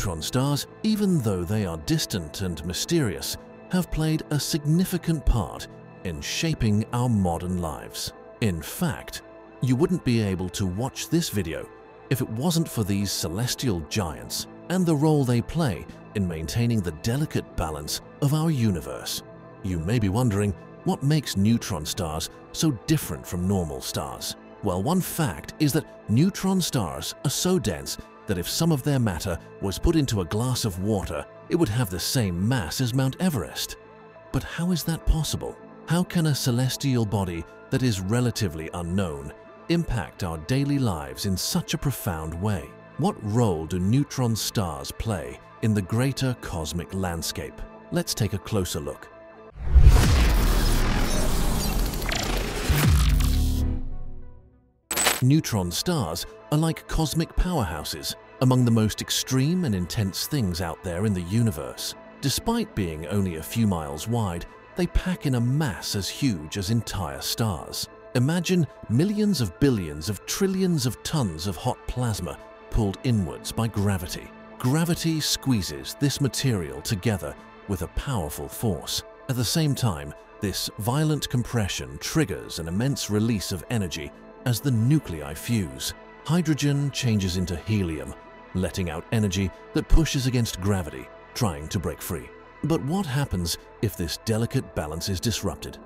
neutron stars, even though they are distant and mysterious, have played a significant part in shaping our modern lives. In fact, you wouldn't be able to watch this video if it wasn't for these celestial giants and the role they play in maintaining the delicate balance of our universe. You may be wondering, what makes neutron stars so different from normal stars? Well, one fact is that neutron stars are so dense that if some of their matter was put into a glass of water, it would have the same mass as Mount Everest. But how is that possible? How can a celestial body that is relatively unknown impact our daily lives in such a profound way? What role do neutron stars play in the greater cosmic landscape? Let's take a closer look. Neutron stars are like cosmic powerhouses, among the most extreme and intense things out there in the universe. Despite being only a few miles wide, they pack in a mass as huge as entire stars. Imagine millions of billions of trillions of tons of hot plasma pulled inwards by gravity. Gravity squeezes this material together with a powerful force. At the same time, this violent compression triggers an immense release of energy as the nuclei fuse. Hydrogen changes into helium, letting out energy that pushes against gravity, trying to break free. But what happens if this delicate balance is disrupted?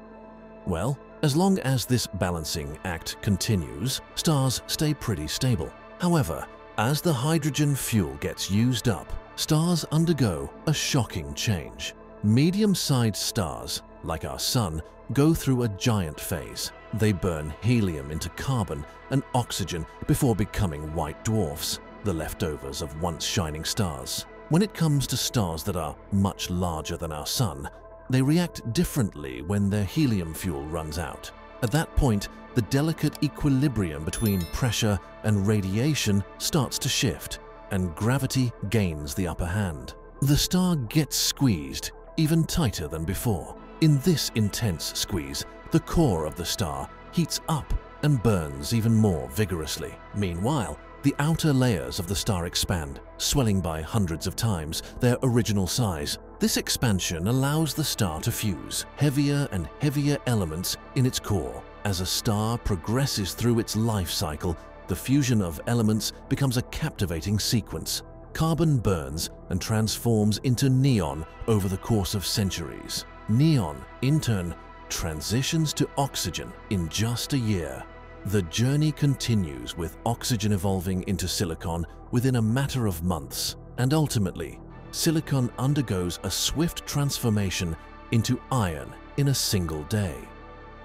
Well, as long as this balancing act continues, stars stay pretty stable. However, as the hydrogen fuel gets used up, stars undergo a shocking change. Medium-sized stars, like our Sun, go through a giant phase. They burn helium into carbon and oxygen before becoming white dwarfs, the leftovers of once shining stars. When it comes to stars that are much larger than our Sun, they react differently when their helium fuel runs out. At that point, the delicate equilibrium between pressure and radiation starts to shift, and gravity gains the upper hand. The star gets squeezed even tighter than before. In this intense squeeze, the core of the star heats up and burns even more vigorously. Meanwhile, the outer layers of the star expand, swelling by hundreds of times their original size. This expansion allows the star to fuse heavier and heavier elements in its core. As a star progresses through its life cycle, the fusion of elements becomes a captivating sequence. Carbon burns and transforms into neon over the course of centuries. Neon, in turn, transitions to oxygen in just a year. The journey continues, with oxygen evolving into silicon within a matter of months, and ultimately, silicon undergoes a swift transformation into iron in a single day.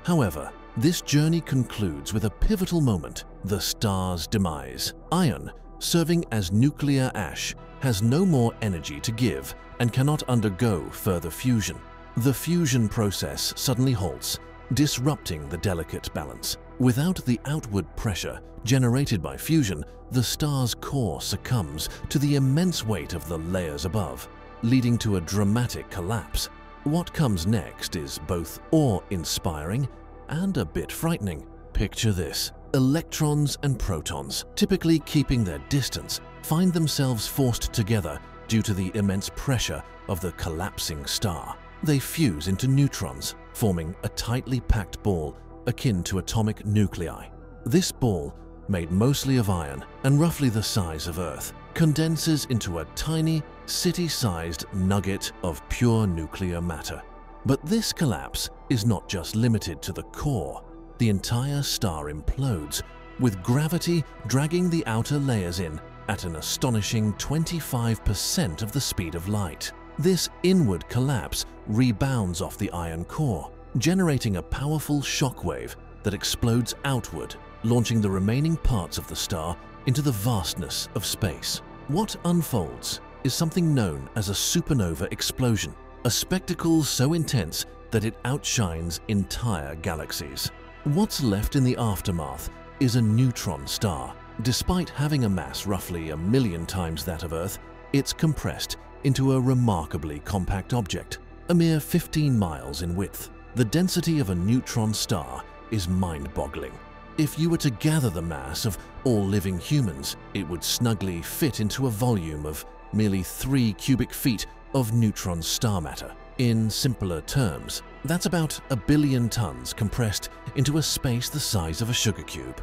However, this journey concludes with a pivotal moment, the star's demise. Iron, serving as nuclear ash, has no more energy to give and cannot undergo further fusion. The fusion process suddenly halts, disrupting the delicate balance. Without the outward pressure generated by fusion, the star's core succumbs to the immense weight of the layers above, leading to a dramatic collapse. What comes next is both awe-inspiring and a bit frightening. Picture this. Electrons and protons, typically keeping their distance, find themselves forced together due to the immense pressure of the collapsing star. They fuse into neutrons, forming a tightly packed ball akin to atomic nuclei. This ball, made mostly of iron and roughly the size of Earth, condenses into a tiny, city-sized nugget of pure nuclear matter. But this collapse is not just limited to the core. The entire star implodes, with gravity dragging the outer layers in at an astonishing 25% of the speed of light. This inward collapse rebounds off the iron core, generating a powerful shockwave that explodes outward, launching the remaining parts of the star into the vastness of space. What unfolds is something known as a supernova explosion, a spectacle so intense that it outshines entire galaxies. What's left in the aftermath is a neutron star. Despite having a mass roughly 1 million times that of Earth, it's compressed into a remarkably compact object, a mere 15 miles in width. The density of a neutron star is mind-boggling. If you were to gather the mass of all living humans, it would snugly fit into a volume of merely 3 cubic feet of neutron star matter. In simpler terms, that's about 1 billion tons compressed into a space the size of a sugar cube.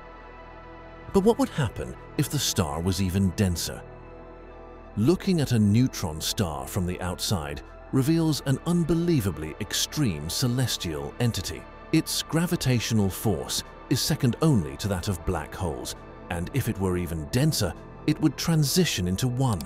But what would happen if the star was even denser? Looking at a neutron star from the outside reveals an unbelievably extreme celestial entity. Its gravitational force is second only to that of black holes, and if it were even denser, it would transition into one.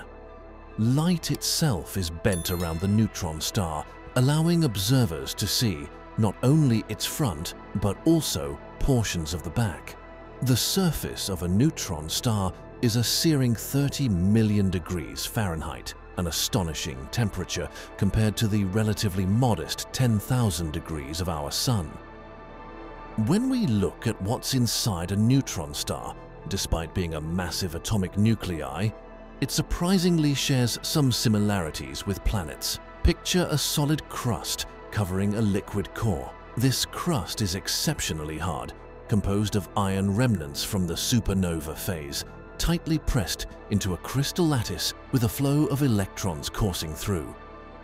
Light itself is bent around the neutron star, allowing observers to see not only its front, but also portions of the back. The surface of a neutron star is a searing 30 million degrees Fahrenheit, an astonishing temperature compared to the relatively modest 10,000 degrees of our Sun. When we look at what's inside a neutron star, despite being a massive atomic nuclei, it surprisingly shares some similarities with planets. Picture a solid crust covering a liquid core. This crust is exceptionally hard, composed of iron remnants from the supernova phase, tightly pressed into a crystal lattice with a flow of electrons coursing through.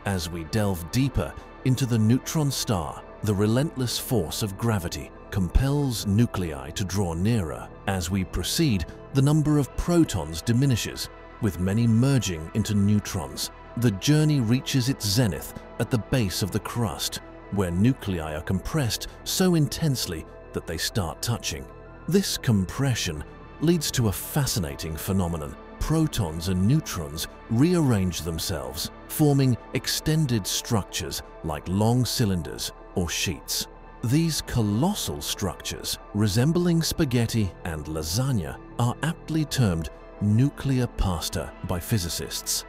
As we delve deeper into the neutron star, the relentless force of gravity compels nuclei to draw nearer. As we proceed, the number of protons diminishes, with many merging into neutrons. The journey reaches its zenith at the base of the crust, where nuclei are compressed so intensely that they start touching. This compression leads to a fascinating phenomenon. Protons and neutrons rearrange themselves, forming extended structures like long cylinders or sheets. These colossal structures, resembling spaghetti and lasagna, are aptly termed nuclear pasta by physicists.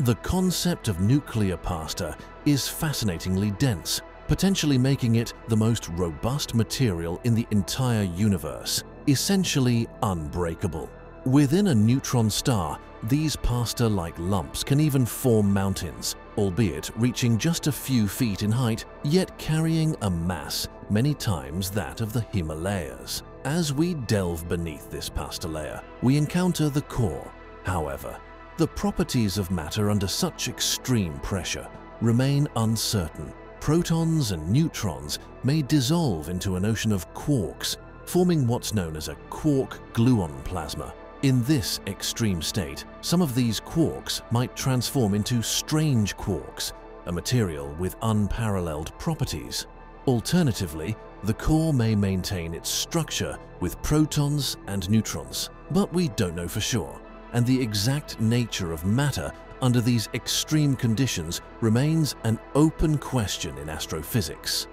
The concept of nuclear pasta is fascinatingly dense, potentially making it the most robust material in the entire universe, essentially unbreakable. Within a neutron star, these pasta-like lumps can even form mountains, albeit reaching just a few feet in height, yet carrying a mass many times that of the Himalayas. As we delve beneath this pasta layer, we encounter the core. However, the properties of matter under such extreme pressure remain uncertain. Protons and neutrons may dissolve into an ocean of quarks, forming what's known as a quark-gluon plasma. In this extreme state, some of these quarks might transform into strange quarks, a material with unparalleled properties. Alternatively, the core may maintain its structure with protons and neutrons, but we don't know for sure, and the exact nature of matter under these extreme conditions remains an open question in astrophysics.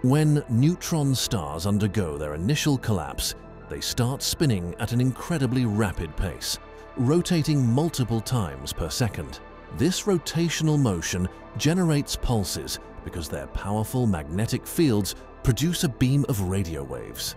When neutron stars undergo their initial collapse, they start spinning at an incredibly rapid pace, rotating multiple times per second. This rotational motion generates pulses because their powerful magnetic fields produce a beam of radio waves.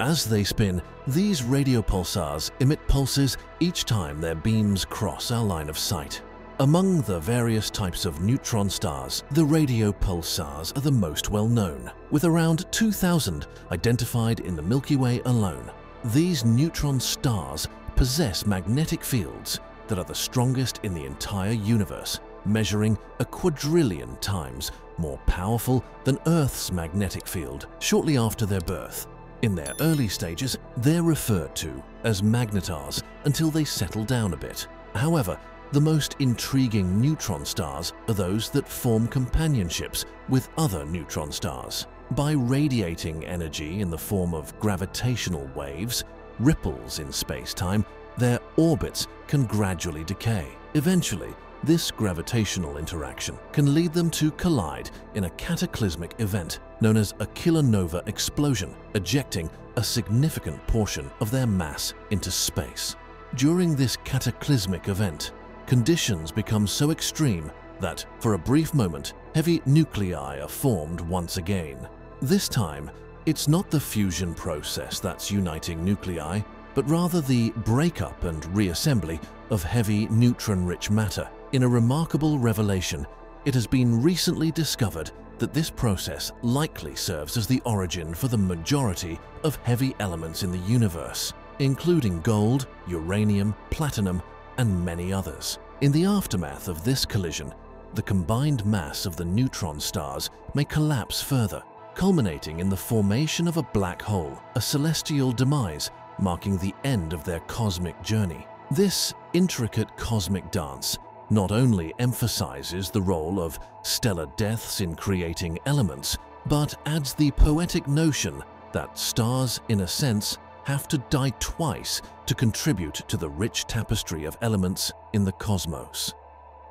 As they spin, these radio pulsars emit pulses each time their beams cross our line of sight. Among the various types of neutron stars, the radio pulsars are the most well-known, with around 2,000 identified in the Milky Way alone. These neutron stars possess magnetic fields that are the strongest in the entire universe, measuring a quadrillion times more powerful than Earth's magnetic field shortly after their birth. In their early stages, they're referred to as magnetars until they settle down a bit. However, the most intriguing neutron stars are those that form companionships with other neutron stars. By radiating energy in the form of gravitational waves, ripples in space-time, their orbits can gradually decay. Eventually, this gravitational interaction can lead them to collide in a cataclysmic event known as a kilonova explosion, ejecting a significant portion of their mass into space. During this cataclysmic event, conditions become so extreme that, for a brief moment, heavy nuclei are formed once again. This time, it's not the fusion process that's uniting nuclei, but rather the breakup and reassembly of heavy neutron-rich matter. In a remarkable revelation, it has been recently discovered that this process likely serves as the origin for the majority of heavy elements in the universe, including gold, uranium, platinum, and many others. In the aftermath of this collision, the combined mass of the neutron stars may collapse further, culminating in the formation of a black hole, a celestial demise marking the end of their cosmic journey. This intricate cosmic dance not only emphasizes the role of stellar deaths in creating elements, but adds the poetic notion that stars, in a sense, have to die twice to contribute to the rich tapestry of elements in the cosmos.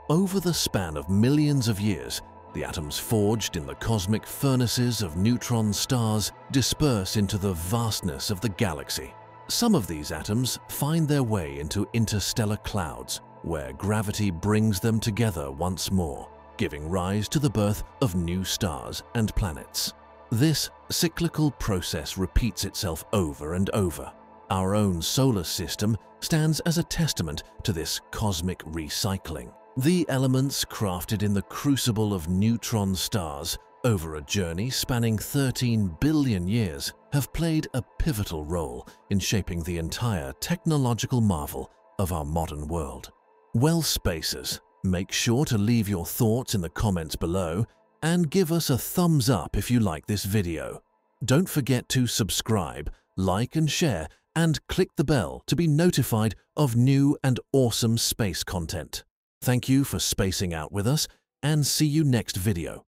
Over the span of millions of years, the atoms forged in the cosmic furnaces of neutron stars disperse into the vastness of the galaxy. Some of these atoms find their way into interstellar clouds, where gravity brings them together once more, giving rise to the birth of new stars and planets. This cyclical process repeats itself over and over. Our own solar system stands as a testament to this cosmic recycling. The elements crafted in the crucible of neutron stars over a journey spanning 13 billion years have played a pivotal role in shaping the entire technological marvel of our modern world. Well, spacers, make sure to leave your thoughts in the comments below and give us a thumbs up if you like this video. Don't forget to subscribe, like and share, and click the bell to be notified of new and awesome space content. Thank you for spacing out with us, and see you next video.